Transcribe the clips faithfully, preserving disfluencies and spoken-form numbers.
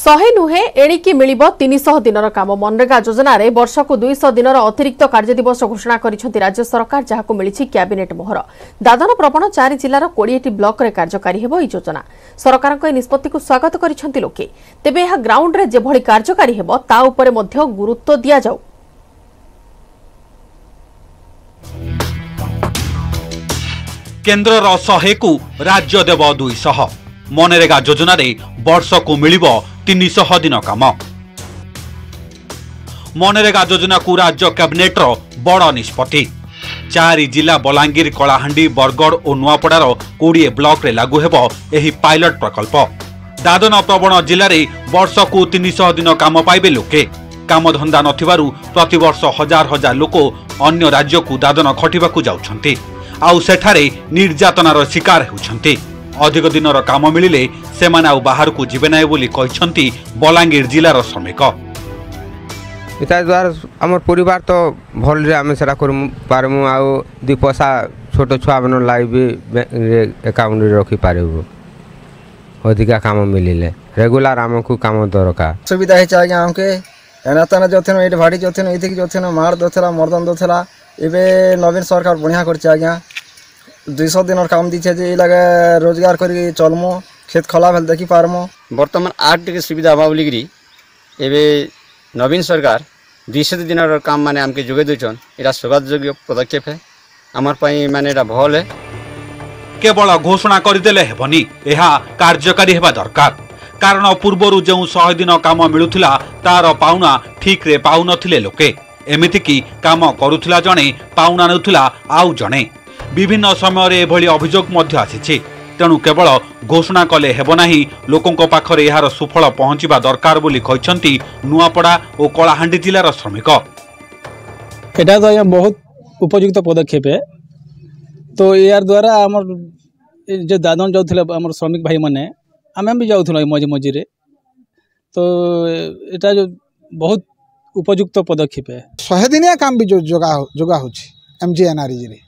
सौ नुहे एणिकी मिलिबो तीन सौ दिनर काम। मनरेगा योजनार वर्षक दो सौ दिनर अतिरिक्त कार्यदिवस घोषणा करिसेंति राज्य सरकार, जहाकू मिलिछि कैबिनेट मोहर। दादन प्रवण चारि जिलार बीस टी ब्लॉक रे कार्यकारी हेबो ई योजना। सरकारक ए निष्पत्तिकू स्वागत करिसेंति लोके। तेबे एहा ग्राउंड रे जे भली कार्यकारी हेबो ता उपरे मध्य गुरुत्व दिया जाऊ। केन्द्रर सौ कु राज्य देव दो सौ। मनरेगा योजन वर्षकू मिलिब तीन सौ दिन काम। मनरेगा योजना को राज्य कैबिनेटर बड़ निष्पत्ति। चारि जिला बलांगीर, कलाहांडी, बरगढ़ और नुआपड़ार बीस ब्लॉक रे लागू हेबो एही पायलट प्रकल्प। दादन प्रवण जिले में वर्षकू तीन सौ दिन काम पाइबे लोके। कामधंदा नथिबारु प्रतिवर्ष हजार हजार लोक अन्य राज्य को दादन खटिबाकू जाउछन्ति। आउ सेठारे निर्यातनार शिकार होउछन्ति। अधिक दिनर काम मिलिले सेमाने आउ बाहर को जीवे ना बोली कहिसंती बलांगीर जिलार श्रमिक। इता द्वार हमर परिवार तो भल रे आमे सेरा करमु पारमु आउ दु पैसा छोटो छुआ बन लाइबे अकाउंट रखी पारेबो। अधिका काम मिलिले रेगुलर हमकु काम दरकार सुविधा हे चाहे हमके एना तना जथेन एट भाडी जथेन एथिक जथेन मार दथेला मर्दन दथेला। एबे नवीन सरकार बढ़िया करछ आज्ञा दो सौ दिन और काम दीछे जे लगे रोजगार करी चलमो, खेत खला भल देखी पारमो। वर्तमान आठ के सुविधा अभावलिगिरी एबे नवीन सरकार दो सौ दिन और काम माने हमके जोगे दोचन। एरा स्वागत योग्य पदक्षेप है हमर पई माने एरा भल है। केवल घोषणा कर देले हेबनी, एहा कार्यकारी हेबा दरकार। कारण पूर्वरु जो सौ दिन काम मिलुथिला तार पाउना ठीक रे पाउ नथिले लोके। एमिति की काम करुथिला जणे पाउना नथिला आउ जणे। विभिन्न समय एभली अभियोग मध्य आसिछि। तेणु केवल घोषणा कले हेबो नाही, लोकंक पाखरे एहार सुफल पहुंचीबा दरकार बोली कहिसंती नुआपड़ा और कलाहांडी जिलार श्रमिक। एटा तो या बहुत उपयुक्त पदक्षेप है। तो यार द्वारा हमर जे दादन जाउथिले हमर श्रमिक भाई माने आमे भी जाउथिलो मजे मजे रे। तो एटा जो बहुत उपयुक्त पदक्षेप है। सौ दिनिया काम भी जो जगा जगा होछि एमजीएनआरई रे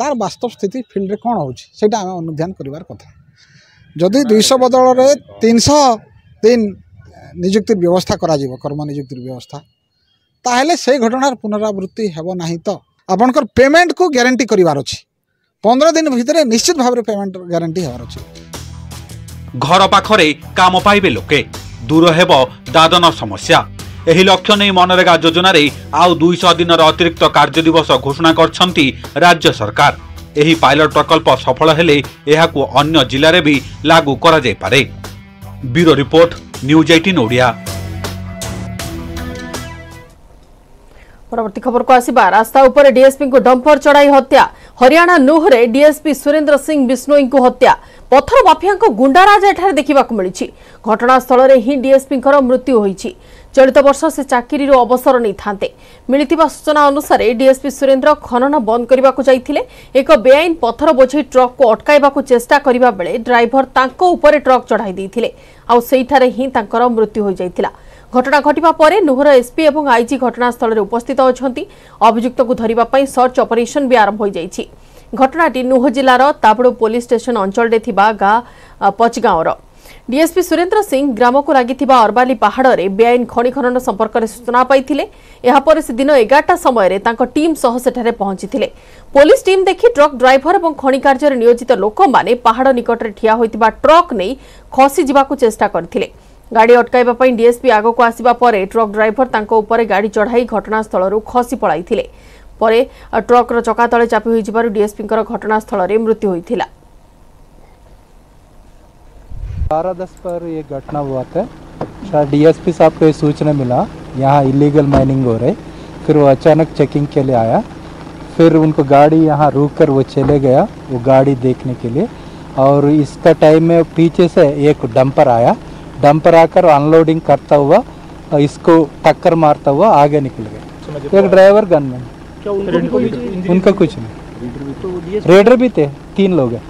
तार वास्तव स्थिति फिल्ड रे कौन होटा आम अनुध्यान करिवार कथा। जदि दो सौ बदल रे तीन सौ दिन नियुक्ति व्यवस्था करा जीव, कर्म नियुक्ति व्यवस्था ताहले से घटनार पुनरावृत्ति हेबो नाही। तो आपनकर पेमेंट को ग्यारंटी करिवार अछि पंद्रह दिन भितरे निश्चित भाव पेमेंट ग्यारंटी हेबार अछि। घर पाखरे काम पाइबे लोके, दूर हेबो दादन समस्या। एही लक्ष्य नहीं मनरेगा योजन आउ दो सौ दिन अतिरिक्त कार्य दिवस घोषणा करछंती राज्य सरकार। एही पायलट प्रकल्प सफल हेले एहाकु अन्य जिले में भी लागू करा जाय पारे। ब्यूरो रिपोर्ट, न्यूज अठारह ओडिया। परवर्ती खबर को आसिबा। रास्ता उपर डीएसपी को डंपर चढ़ाई हत्या। हरियाणा नूह रे डीएसपी सुरेंद्र सिंह बिश्नोई को हत्या। पत्थर माफिया को गुंडाराज एठारे देखा मिली। घटनास्थल में ही डीएसपी मृत्यु होती। चलित वर्ष से चाकरी अवसर नहीं थांते। मिलितिबा सूचना अनुसार डीएसपी सुरेंद्र खनन बंद करने एक बेआईन पत्थर बोझे ट्रक को अटकाइबाकू चेष्टा करिबा बेले ड्राइवर तांको उपरे ट्रक चढ़ाई देइथिले। आउ सेहिठारे ही तांकर मृत्यु हो जाइथिला। घटना घटिबा परे नूहर एसपी एवं आईजी घटनास्थल में उपस्थित अछंती। अभियुक्त को धरिबा पई सर्च ऑपरेशन भी आरंभ हो जाइछि। घटनाटी नूह जिलार तापड़ो पुलिस स्टेशन अंचल रे थिबा गा पचगांवर। डीएसपी सुरेंद्र सिंह ग्राम को लगी अरवाली पहाड़ में बेआईन खनि खनन संपर्क में सूचना पाई से दिन एगारटा समय टीम सह सेठारे पहुंची। पुलिस टीम देखी ट्रक ड्राइवर और खनि कार्य नियोजित लोक माने पहाड़ निकट में ठिया होता ट्रक नहीं खसी जावाक चेष्टा करथिले। गाड़ी अटकाइबा पई डीएसपी आगो को आसिबा परे ट्रक ड्राइवर तांको ऊपर गाड़ी चढ़ाई घटनास्थलरू खसी पळाइथिले। परे ट्रकर चका तले चापी होई जिबारु डीएसपींकर घटनास्थल में मृत्यु होइथिला। बारह दस पर ये घटना हुआ था। शायद डीएसपी साहब को सूचना मिला यहाँ इलीगल माइनिंग हो रही। फिर वो अचानक चेकिंग के लिए आया। फिर उनको गाड़ी यहाँ रुककर वो चले गया वो गाड़ी देखने के लिए। और इसका टाइम में पीछे से एक डंपर आया। डंपर आकर अनलोडिंग करता हुआ इसको टक्कर मारता हुआ आगे निकल गया। एक ड्राइवर गनमैन उनका कुछ नहीं। रेडर भी थे, तीन लोग हैं।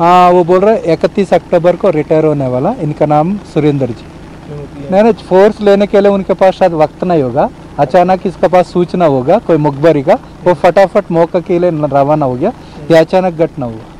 हाँ, वो बोल रहे इकतीस अक्टूबर को रिटायर होने वाला। इनका नाम सुरेंद्र जी। नहीं नहीं, फोर्स लेने के लिए उनके पास शायद वक्त नहीं होगा। अचानक इसके पास सूचना होगा कोई मुखबरी का, वो फटाफट मौका के लिए रवाना हो गया। यह अचानक घटना हुआ।